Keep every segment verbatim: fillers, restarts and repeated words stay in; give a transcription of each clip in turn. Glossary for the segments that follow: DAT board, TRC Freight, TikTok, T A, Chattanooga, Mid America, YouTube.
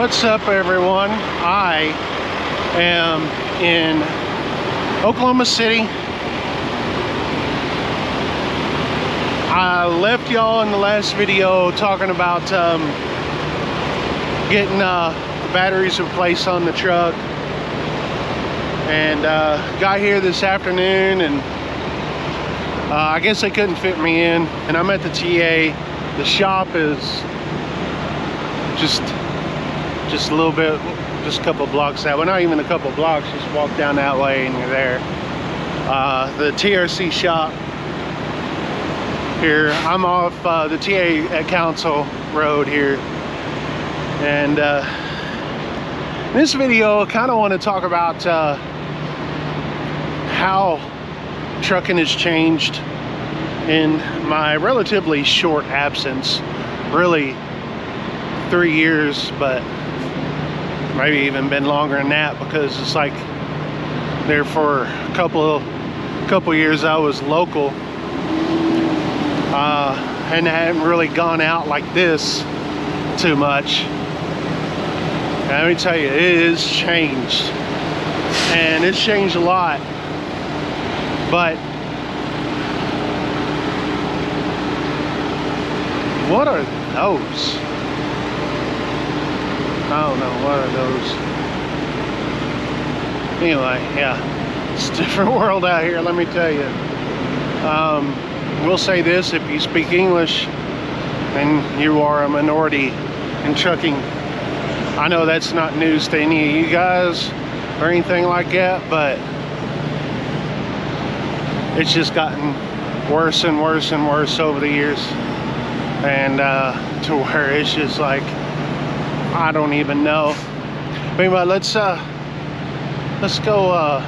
What's up, everyone? I am in Oklahoma City. I left y'all in the last video talking about um, getting uh, the batteries replaced on the truck, and uh, got here this afternoon, and uh, I guess they couldn't fit me in, and I'm at the T A. The shop is just just a little bit, just a couple blocks out. Well, not even a couple blocks, just walk down that way and you're there. Uh, the T R C shop here. I'm off uh, the T A at Council Road here. And uh, in this video, I kind of want to talk about uh, how trucking has changed in my relatively short absence. Really three years, but maybe even been longer than that, because it's like there for a couple of couple years I was local uh, and I hadn't really gone out like this too much. And let me tell you, it has changed, and it's changed a lot. But what are those? I don't know, what are those? Anyway, yeah, it's a different world out here, let me tell you. Um, we'll say this, if you speak English and you are a minority in trucking, I know that's not news to any of you guys or anything like that, but it's just gotten worse and worse and worse over the years. And uh, to where it's just like, I don't even know. But anyway, let's uh, let's go. Uh,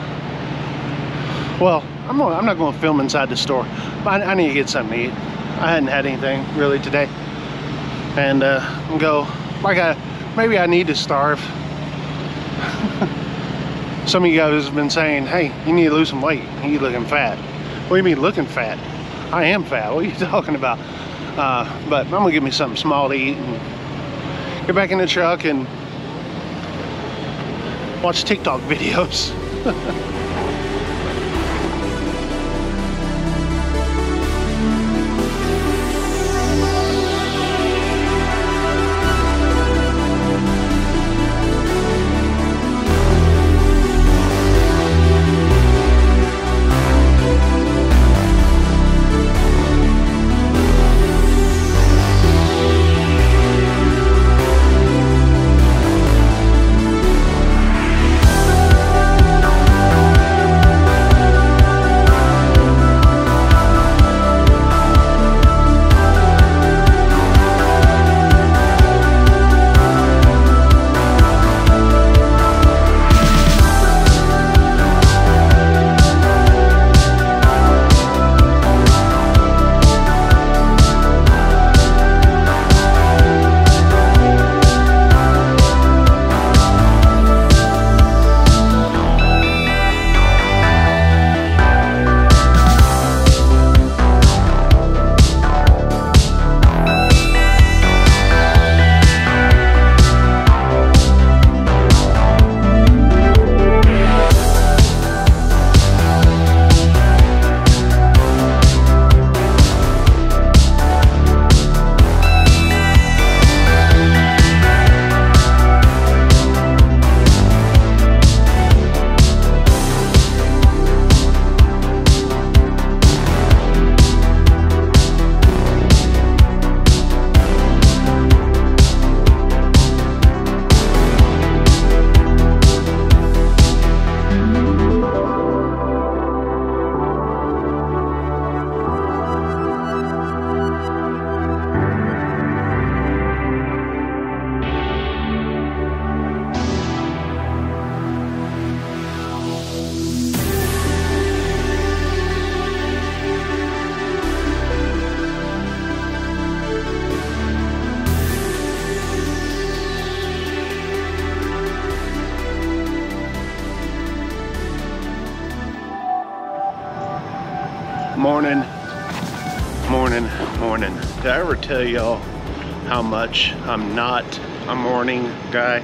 well, I'm gonna, I'm not going to film inside the store, but I, I need to get something to eat. I hadn't had anything really today, and uh, I'm go like I maybe I need to starve. Some of you guys have been saying, "Hey, you need to lose some weight. You looking fat." What do you mean looking fat? I am fat. What are you talking about? Uh, but I'm gonna give me something small to eat and get back in the truck and watch TikTok videos. Morning, morning, morning. Did I ever tell y'all how much I'm not a morning guy.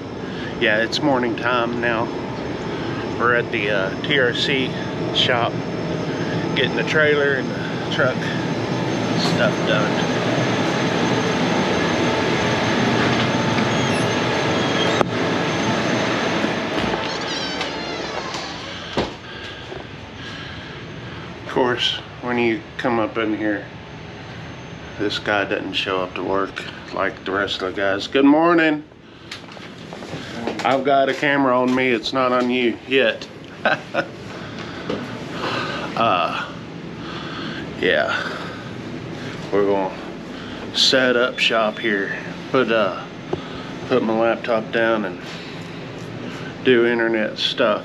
Yeah, it's morning time now. We're at the uh, T R C shop getting the trailer and the truck stuff done. Of course, when you come up in here, this guy doesn't show up to work like the rest of the guys. Good morning. I've got a camera on me. It's not on you yet. uh, yeah. We're going to set up shop here. Put, uh, put my laptop down and do internet stuff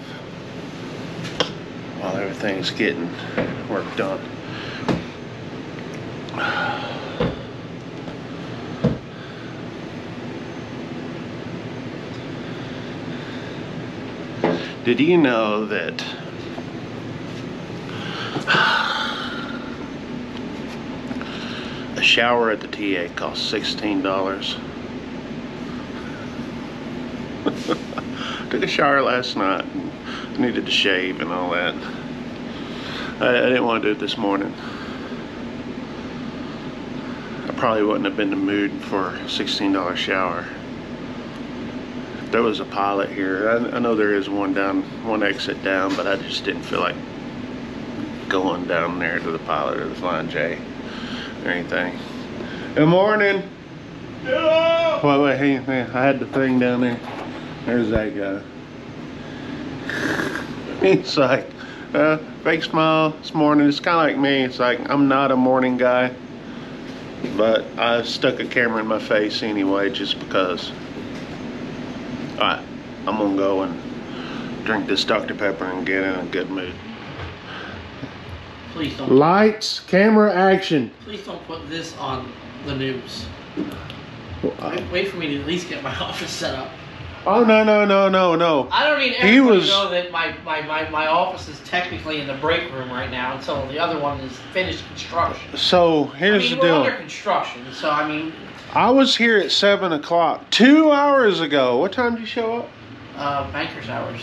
while everything's getting work done. Did you know that a shower at the T A costs sixteen dollars? Took a shower last night and needed to shave and all that. I, I didn't want to do it this morning. I probably wouldn't have been in the mood for a sixteen dollar shower. There was a Pilot here. I, I know there is one down, one exit down, but I just didn't feel like going down there to the Pilot or the Flying J or anything. Good morning. Yeah. Wait, wait, hey, man. I had the thing down there. There's that guy. He's like, uh, fake smile this morning. It's kind of like me. It's like, I'm not a morning guy, but I stuck a camera in my face anyway, just because. All right, I'm gonna go and drink this Doctor Pepper and get in a good mood. Please don't. Lights, camera, action. Please don't put this on the news. Well, I... wait, wait for me to at least get my office set up. Oh no no no no no! I don't need everyone to know that my, my my my office is technically in the break room right now until the other one is finished construction. So here's I mean, the we're deal. Under construction, so I mean. I was here at seven o'clock two hours ago. What time did you show up? Uh, banker's hours.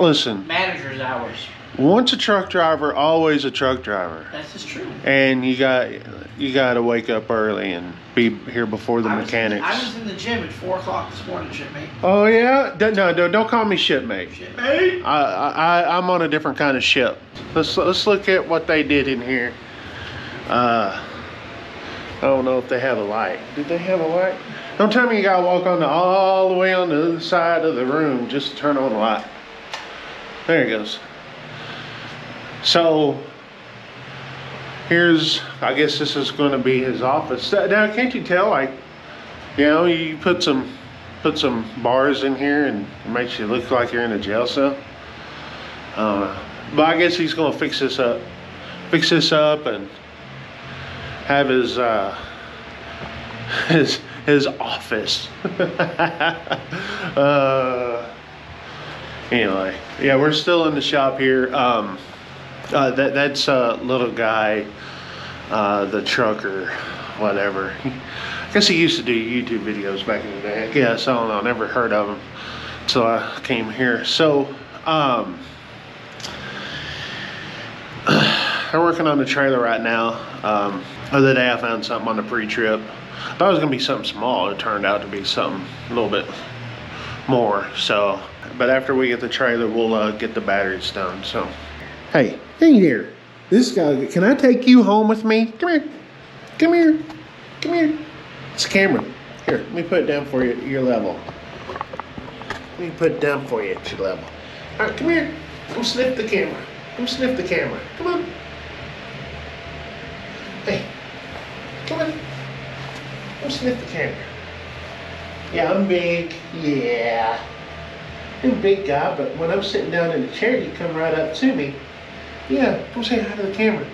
Listen. Manager's hours. Once a truck driver, always a truck driver. That's just true. And you got. You gotta wake up early and be here before the I mechanics. Was, I was in the gym at four o'clock this morning, shipmate. Oh yeah? No, no, don't call me shipmate. Shipmate? I, I, I'm on a different kind of ship. Let's let's look at what they did in here. Uh, I don't know if they have a light. Did they have a light? Don't tell me you gotta walk on the, all the way on the other side of the room just to turn on the light. There it goes. So. Here's, I guess this is going to be his office. Now, can't you tell? Like, you know, you put some, put some bars in here, and it makes you look like you're in a jail cell. Uh, but I guess he's going to fix this up, fix this up, and have his uh, his his office. uh, anyway, yeah, we're still in the shop here. Um, Uh, that that's a uh, little guy, uh, the trucker, whatever. I guess he used to do YouTube videos back in the day. I guess I don't know. Never heard of him until I came here. So um, they're working on the trailer right now. Um, the other day I found something on the pre-trip. I thought it was gonna be something small. It turned out to be something a little bit more. So, but after we get the trailer, we'll uh, get the batteries done. So. Hey, hey there. This guy, can I take you home with me? Come here. Come here. Come here. It's a camera. Here, let me put it down for you at your level. Let me put it down for you at your level. All right, come here. Come sniff the camera. Come sniff the camera. Come on. Hey. Come on. Come sniff the camera. Yeah, I'm big. Yeah. I'm a big guy, but when I'm sitting down in the chair, you come right up to me. Yeah, come say hi to the camera.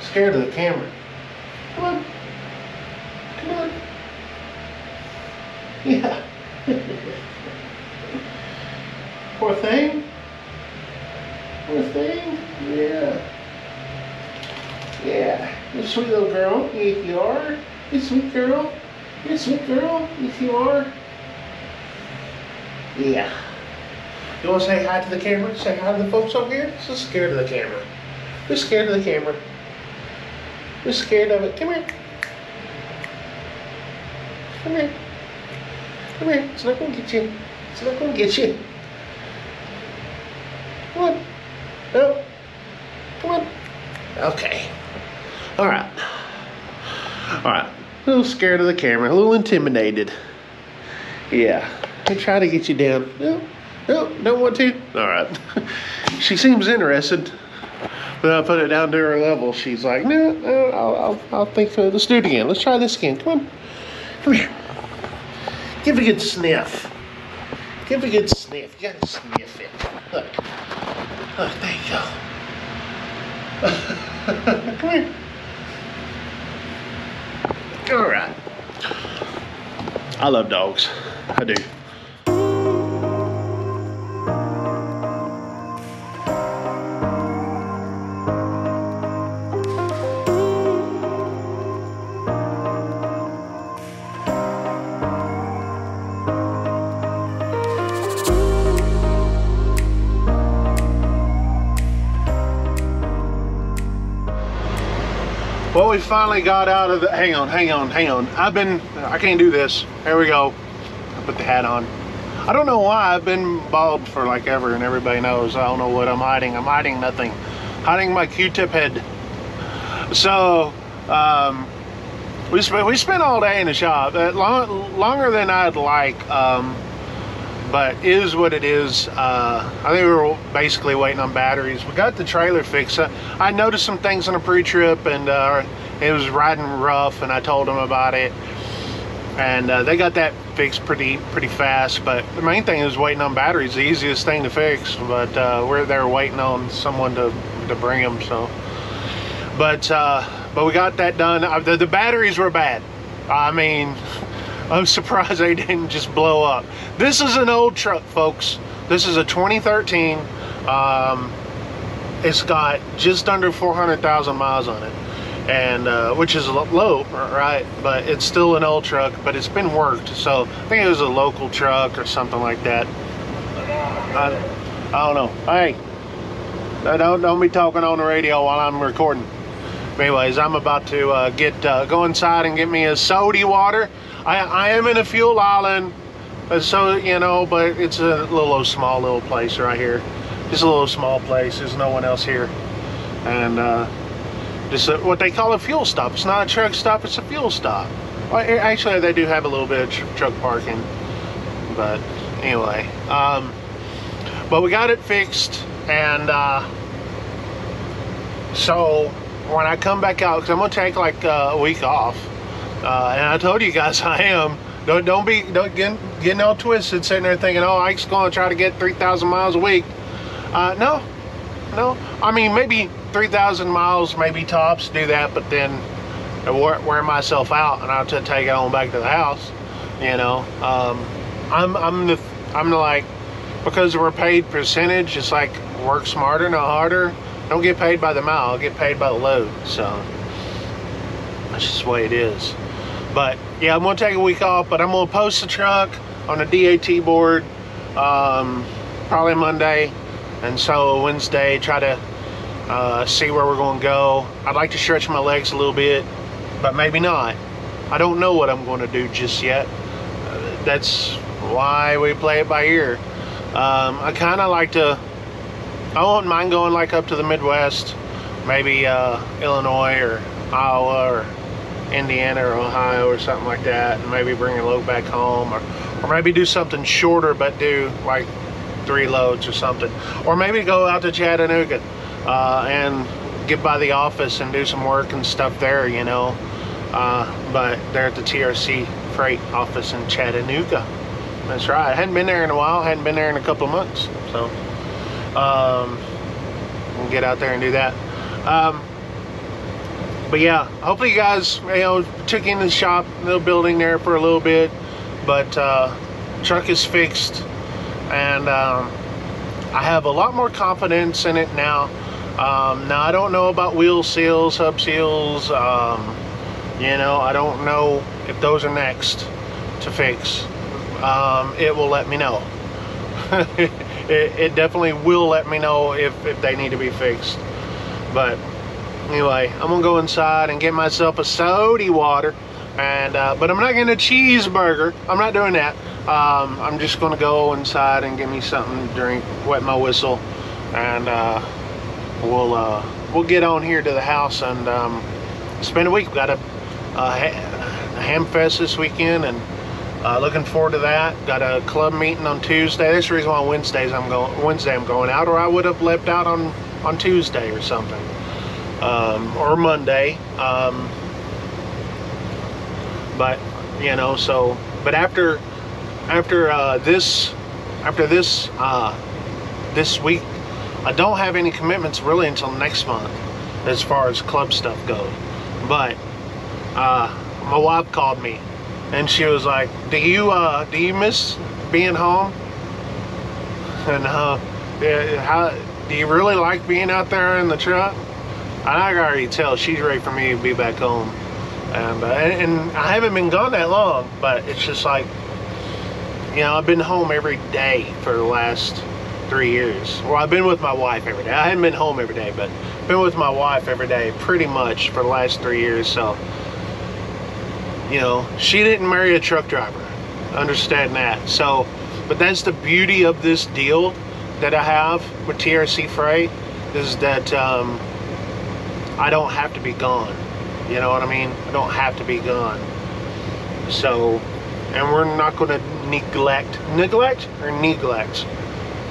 Scared of the camera. Come on. Come on. Yeah. Poor thing. Poor thing. Yeah. Yeah. You sweet little girl. Yeah, you are. You sweet girl. Yes, sweet girl, if you are. Yeah. You want to say hi to the camera? Say hi to the folks over here? So scared of the camera. We're scared of the camera. We're scared of it. Come here. Come here. Come here. It's not going to get you. It's not going to get you. Come on. No. Come on. Okay. Alright. Alright. A little scared of the camera. A little intimidated. Yeah. They try to get you down. No. No. Don't want to. Alright. She seems interested. But I put it down to her level. She's like, no, no, I'll, I'll, I'll think for it. Let's do it again. Let's try this again. Come on. Come here. Give it a good sniff. Give it a good sniff. You gotta sniff it. Look. Look, there you go. Come here. Alright. I love dogs. I do. Well, we finally got out of the, hang on, hang on, hang on. I've been, I can't do this. Here we go. I put the hat on. I don't know why I've been bald for like ever and everybody knows. I don't know what I'm hiding. I'm hiding nothing. Hiding my Q-tip head. So, um, we, sp we spent all day in the shop. Uh, long longer than I'd like, um, but is what it is. Uh, I think we were basically waiting on batteries. We got the trailer fixed. I, I noticed some things on a pre-trip and uh, it was riding rough and I told them about it. And uh, they got that fixed pretty pretty fast, but the main thing is waiting on batteries, the easiest thing to fix, but uh, we're there waiting on someone to, to bring them, so. But, uh, but we got that done. I, the, the batteries were bad. I mean, I'm surprised they didn't just blow up. This is an old truck, folks. This is a twenty thirteen. Um, it's got just under four hundred thousand miles on it, and uh, which is low, right? But it's still an old truck, but it's been worked. So I think it was a local truck or something like that. I, I don't know. Hey, don't don't be talking on the radio while I'm recording. Anyways, I'm about to uh, get uh, go inside and get me a soda water. I, I am in a fuel island, so you know, but it's a little small little place right here. Just a little small place. There's no one else here, and uh, just a, what they call a fuel stop. It's not a truck stop. It's a fuel stop. Well, actually, they do have a little bit of tr truck parking, but anyway. Um, but we got it fixed, and uh, so. When I come back out, because I'm gonna take like uh, a week off, uh, and I told you guys I am. Don't don't be don't get, getting all twisted, sitting there thinking, oh, Ike's gonna try to get three thousand miles a week. Uh, no, no. I mean, maybe three thousand miles, maybe tops, do that, but then I wear, wear myself out, and I'll just take it on back to the house. You know, um, I'm I'm the I'm the like because we're paid percentage. It's like work smarter, not harder. Don't get paid by the mile, get paid by the load. So that's just the way it is. But yeah, I'm gonna take a week off, but I'm gonna post the truck on the D A T board um, probably Monday, and so Wednesday try to uh, see where we're gonna go. I'd like to stretch my legs a little bit, but maybe not. I don't know what I'm gonna do just yet. Uh, that's why we play it by ear. Um, I kinda like to I won't mind going like up to the Midwest, maybe uh, Illinois or Iowa or Indiana or Ohio or something like that, and maybe bring a load back home, or, or maybe do something shorter but do like three loads or something, or maybe go out to Chattanooga uh, and get by the office and do some work and stuff there, you know, uh, but they're at the T R C Freight office in Chattanooga. That's right. I hadn't been there in a while. I hadn't been there in a couple of months, so. Um, and get out there and do that. Um, but yeah, hopefully you guys, you know, took in the shop, little building there for a little bit. But uh, truck is fixed, and um, I have a lot more confidence in it now. Um, now I don't know about wheel seals, hub seals, um, You know, I don't know if those are next to fix. Um, it will let me know. it, it definitely will let me know if, if they need to be fixed. But anyway, I'm gonna go inside and get myself a soda water, and uh, but I'm not getting a cheeseburger. I'm not doing that. Um, I'm just gonna go inside and get me something to drink, wet my whistle, and uh, we'll uh, we'll get on here to the house and um, spend a week. We've got a, a, a ham fest this weekend, and uh, looking forward to that. Got a club meeting on Tuesday. That's the reason why Wednesdays I'm going. Wednesday I'm going out, or I would have left out on on Tuesday or something, um, or Monday. Um, but you know, so but after. After uh, this, after this, uh, this week, I don't have any commitments really until next month, as far as club stuff goes. But uh, my wife called me, and she was like, "Do you uh, do you miss being home? And uh, how do you really like being out there in the truck?" And I can already tell she's ready for me to be back home, and uh, and, and I haven't been gone that long, but it's just like. You know, I've been home every day for the last three years. Well, I've been with my wife every day. I haven't been home every day, but been with my wife every day pretty much for the last three years. So, you know, she didn't marry a truck driver. Understand that. So, but that's the beauty of this deal that I have with T R C Freight is that um, I don't have to be gone. You know what I mean? I don't have to be gone. So... and we're not going to neglect, neglect or neglect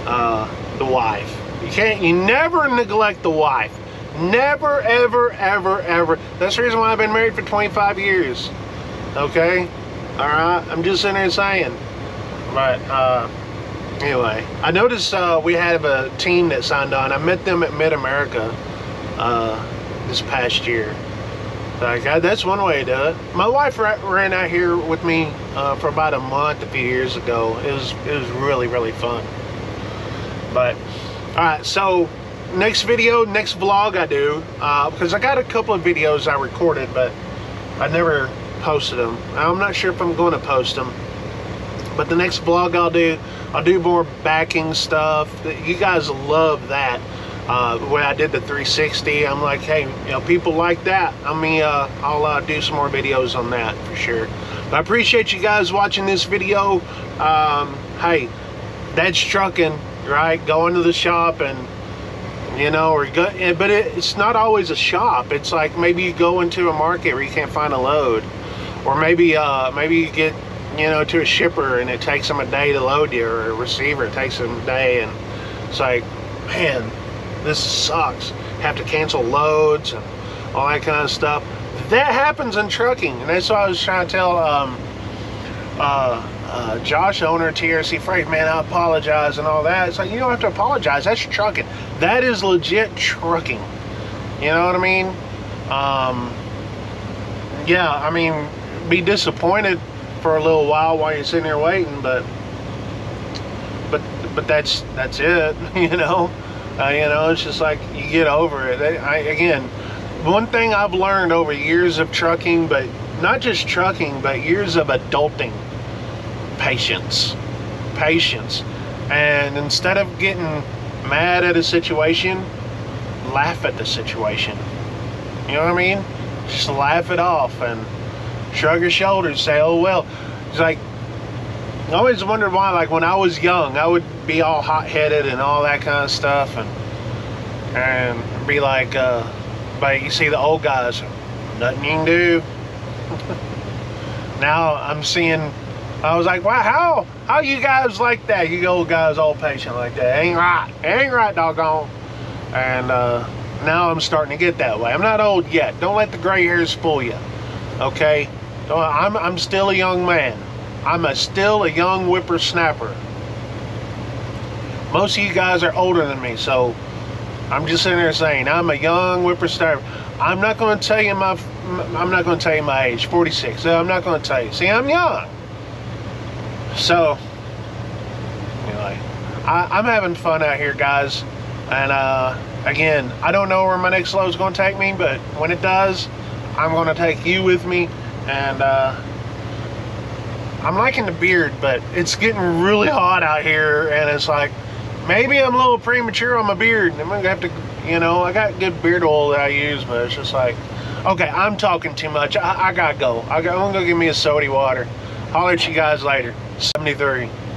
uh, the wife. You can't, you never neglect the wife. Never, ever, ever, ever. That's the reason why I've been married for twenty-five years. Okay? All right? I'm just in there saying. But uh, anyway, I noticed uh, we have a team that signed on. I met them at Mid America uh, this past year. Like, that's one way to do it. My wife ran out here with me uh, for about a month a few years ago. It was, it was really, really fun. But, alright, so next video, next vlog I do, uh, because I got a couple of videos I recorded, but I never posted them. I'm not sure if I'm going to post them. But the next vlog I'll do, I'll do more backing stuff. You guys love that. Uh, when I did the three sixty, I'm like, hey, you know, people like that. I mean, uh, I'll uh, do some more videos on that for sure. But I appreciate you guys watching this video. Um, hey, that's trucking, right? Going to the shop and, you know, or go, but it, it's not always a shop. It's like maybe you go into a market where you can't find a load. Or maybe, uh, maybe you get, you know, to a shipper and it takes them a day to load you, or a receiver, it takes them a day. And it's like, man, this sucks. Have to cancel loads and all that kind of stuff. That happens in trucking, and that's what I was trying to tell um, uh, uh, Josh, owner of T R C Freight, man, I apologize and all that. It's like, you don't have to apologize. That's trucking. That is legit trucking. You know what I mean? Um, yeah, I mean, be disappointed for a little while while you're sitting there waiting, but but but that's that's it. You know. Uh, you know, it's just like you get over it. I, again, one thing I've learned over years of trucking, but not just trucking, but years of adulting, patience, patience. And instead of getting mad at a situation, laugh at the situation. You know what I mean? Just laugh it off and shrug your shoulders, say, oh, well. It's like, I always wondered why, like when I was young, I would be all hot-headed and all that kind of stuff, and and be like, uh, but you see the old guys, nothing you can do. Now I'm seeing, I was like, wow, how how you guys like that? You old guys all patient like that? Ain't right, ain't right, doggone. And uh, now I'm starting to get that way. I'm not old yet. Don't let the gray hairs fool you. Okay, so I'm I'm still a young man. I'm a still a young whippersnapper. Most of you guys are older than me, so I'm just sitting there saying I'm a young whippersnapper. I'm not going to tell you my I'm not going to tell you my age, forty-six. So I'm not going to tell you. See, I'm young. So anyway, I, I'm having fun out here, guys. And uh, again, I don't know where my next load is going to take me, but when it does, I'm gonna take you with me, and uh, I'm liking the beard, but it's getting really hot out here, and it's like, maybe I'm a little premature on my beard. I'm gonna have to, you know, I got good beard oil that I use, but it's just like, okay, I'm talking too much. I, I gotta go. I gotta, I'm gonna go get me a soda water. Holler at you guys later. seventy-three.